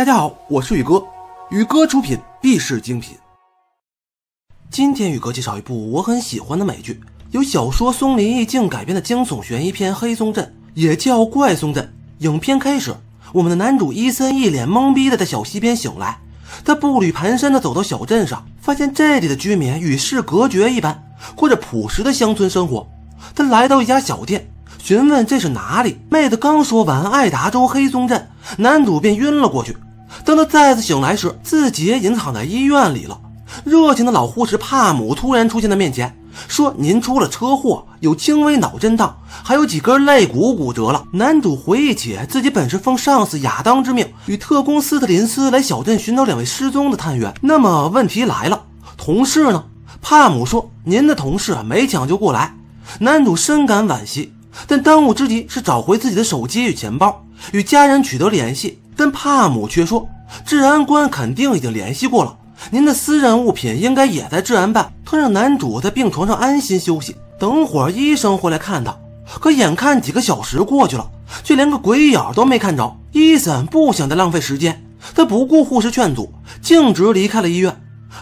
大家好，我是宇哥，宇哥出品必是精品。今天宇哥介绍一部我很喜欢的美剧，由小说松林意境改编的惊悚悬疑片《黑松镇》，也叫《怪松镇》。影片开始，我们的男主伊森一脸懵逼的在小溪边醒来，他步履蹒跚的走到小镇上，发现这里的居民与世隔绝一般，过着朴实的乡村生活。他来到一家小店，询问这是哪里。妹子刚说完爱达州黑松镇，男主便晕了过去。当他再次醒来时，自己也隐藏在医院里了。热情的老护士帕姆突然出现在面前，说您出了车祸，有轻微脑震荡，还有几根肋骨骨折了。男主回忆起自己本是奉上司亚当之命，与特工斯特林斯来小镇寻找两位失踪的探员。那么问题来了，同事呢？帕姆说您的同事没抢救过来。男主深感惋惜，但当务之急是找回自己的手机与钱包，与家人取得联系。但帕姆却说治安官肯定已经联系过了，您的私人物品应该也在治安办。他让男主在病床上安心休息，等会儿医生会来看他。可眼看几个小时过去了，却连个鬼影都没看着。伊森不想再浪费时间，他不顾护士劝阻，径直离开了医院。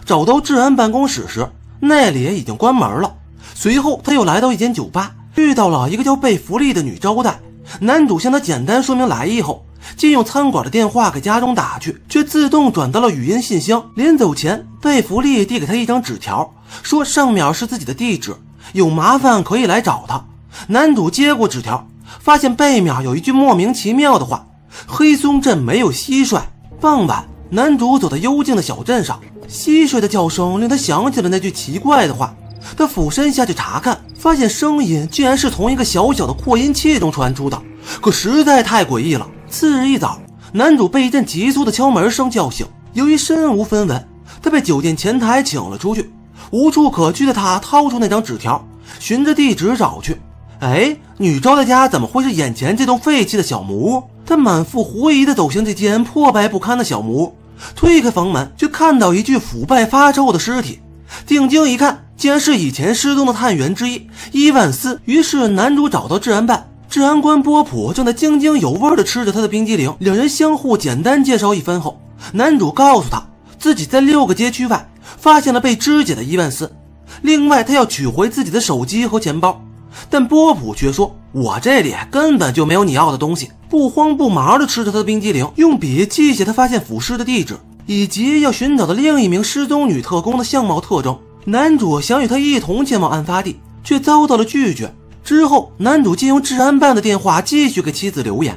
找到治安办公室时，那里已经关门了。随后他又来到一间酒吧，遇到了一个叫贝弗利的女招待。男主向她简单说明来意后，借用餐馆的电话给家中打去，却自动转到了语音信箱。临走前，贝弗利递给他一张纸条，说上面是自己的地址，有麻烦可以来找他。男主接过纸条，发现背面有一句莫名其妙的话：黑松镇没有蟋蟀。傍晚，男主走在幽静的小镇上，蟋蟀的叫声令他想起了那句奇怪的话。他俯身下去查看，发现声音竟然是从一个小小的扩音器中传出的，可实在太诡异了。次日一早，男主被一阵急促的敲门声叫醒，由于身无分文，他被酒店前台请了出去。无处可去的他掏出那张纸条，循着地址找去。女招待家怎么会是眼前这栋废弃的小木屋？他满腹狐疑地走向这间破败不堪的小木屋，推开房门，却看到一具腐败发臭的尸体。定睛一看，竟然是以前失踪的探员之一伊万斯。于是男主找到治安办，治安官波普正在津津有味地吃着他的冰激凌。两人相互简单介绍一番后，男主告诉他自己在6个街区外发现了被肢解的伊万斯，另外他要取回自己的手机和钱包。但波普却说我这里根本就没有你要的东西。不慌不忙地吃着他的冰激凌，用笔记下他发现腐尸的地址以及要寻找的另一名失踪女特工的相貌特征。男主想与他一同前往案发地，却遭到了拒绝。之后男主借用治安办的电话继续给妻子留言，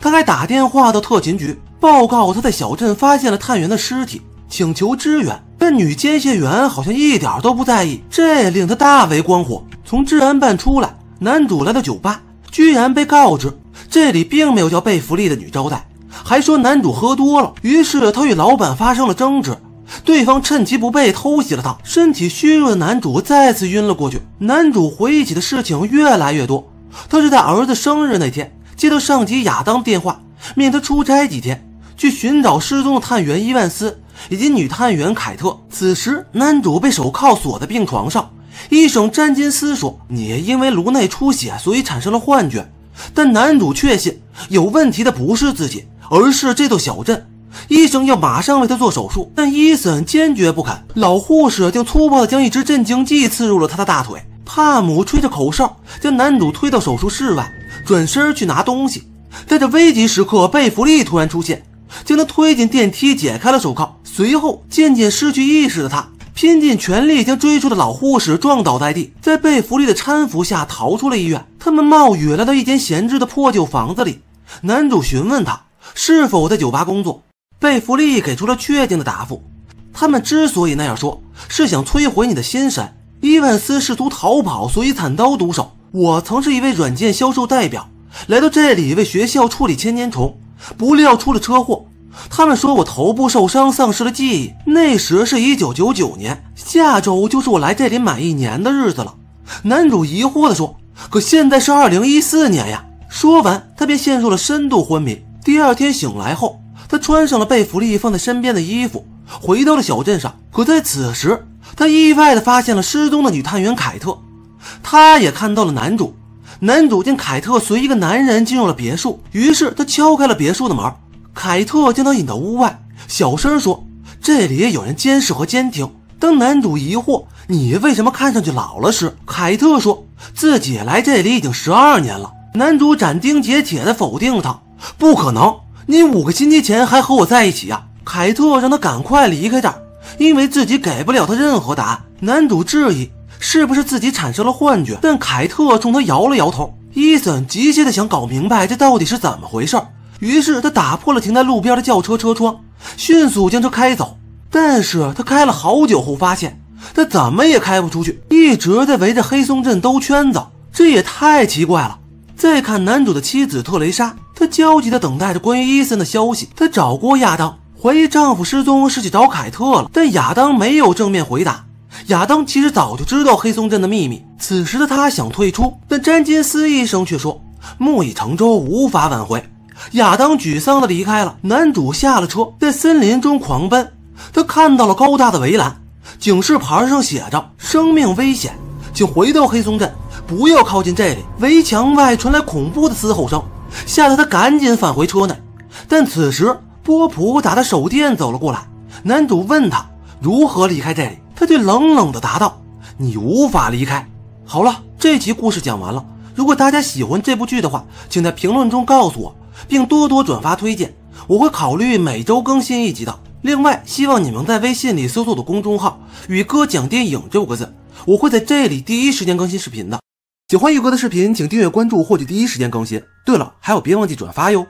他还打电话到特勤局报告他在小镇发现了探员的尸体，请求支援。但女监线员好像一点都不在意，这令他大为光火。从治安办出来，男主来到酒吧，居然被告知这里并没有叫贝弗利的女招待，还说男主喝多了。于是他与老板发生了争执，对方趁其不备偷袭了他。身体虚弱的男主再次晕了过去。男主回忆起的事情越来越多，他是在儿子生日那天接到上级亚当电话，命他出差几天去寻找失踪的探员伊万斯以及女探员凯特。此时男主被手铐锁在病床上，医生詹金斯说你因为颅内出血所以产生了幻觉，但男主确信有问题的不是自己，而是这座小镇。医生要马上为他做手术，但伊森坚决不肯。老护士竟粗暴地将一支镇静剂刺入了他的大腿。帕姆吹着口哨将男主推到手术室外，转身去拿东西。在这危急时刻，贝弗利突然出现，将他推进电梯，解开了手铐。随后渐渐失去意识的他拼尽全力将追出的老护士撞倒在地，在贝弗利的搀扶下逃出了医院。他们冒雨来到一间闲置的破旧房子里，男主询问他是否在酒吧工作，贝弗利给出了确定的答复。他们之所以那样说，是想摧毁你的心神。伊万斯试图逃跑，所以惨遭毒手。我曾是一位软件销售代表，来到这里为学校处理千年虫，不料出了车祸。他们说我头部受伤，丧失了记忆。那时是1999年，下周就是我来这里满1年的日子了。男主疑惑地说，可现在是2014年呀。说完他便陷入了深度昏迷。第二天醒来后，他穿上了贝弗利放在身边的衣服，回到了小镇上。可在此时他意外地发现了失踪的女探员凯特，他也看到了男主。男主见凯特随一个男人进入了别墅，于是他敲开了别墅的门。凯特听到引到屋外，小声说：“这里有人监视和监听。”当男主疑惑你为什么看上去老了时，凯特说自己来这里已经12年了。男主斩钉截铁地否定他：“不可能，你5个星期前还和我在一起啊！”凯特让他赶快离开这儿，因为自己给不了他任何答案。男主质疑是不是自己产生了幻觉，但凯特冲他摇了摇头。伊森急切地想搞明白这到底是怎么回事，于是他打破了停在路边的轿车车窗，迅速将车开走。但是他开了好久后发现他怎么也开不出去，一直在围着黑松镇兜圈子，这也太奇怪了。再看男主的妻子特蕾莎，她焦急地等待着关于伊森的消息。她找过亚当，怀疑丈夫失踪是去找凯特了，但亚当没有正面回答。亚当其实早就知道黑松镇的秘密，此时的他想退出，但詹金斯医生却说木已成舟，无法挽回。亚当沮丧地离开了。男主下了车，在森林中狂奔，他看到了高大的围栏，警示牌上写着生命危险，请回到黑松镇，不要靠近这里。围墙外传来恐怖的嘶吼声，吓得他赶紧返回车内。但此时波普打他手电走了过来，男主问他如何离开这里，他却冷冷地答道：“你无法离开。”好了，这期故事讲完了。如果大家喜欢这部剧的话，请在评论中告诉我，并多多转发推荐，我会考虑每周更新1集的。另外，希望你们在微信里搜索的公众号“宇哥讲电影”这5个字，我会在这里第一时间更新视频的。喜欢宇哥的视频，请订阅关注，获取第一时间更新。对了，还有别忘记转发哟。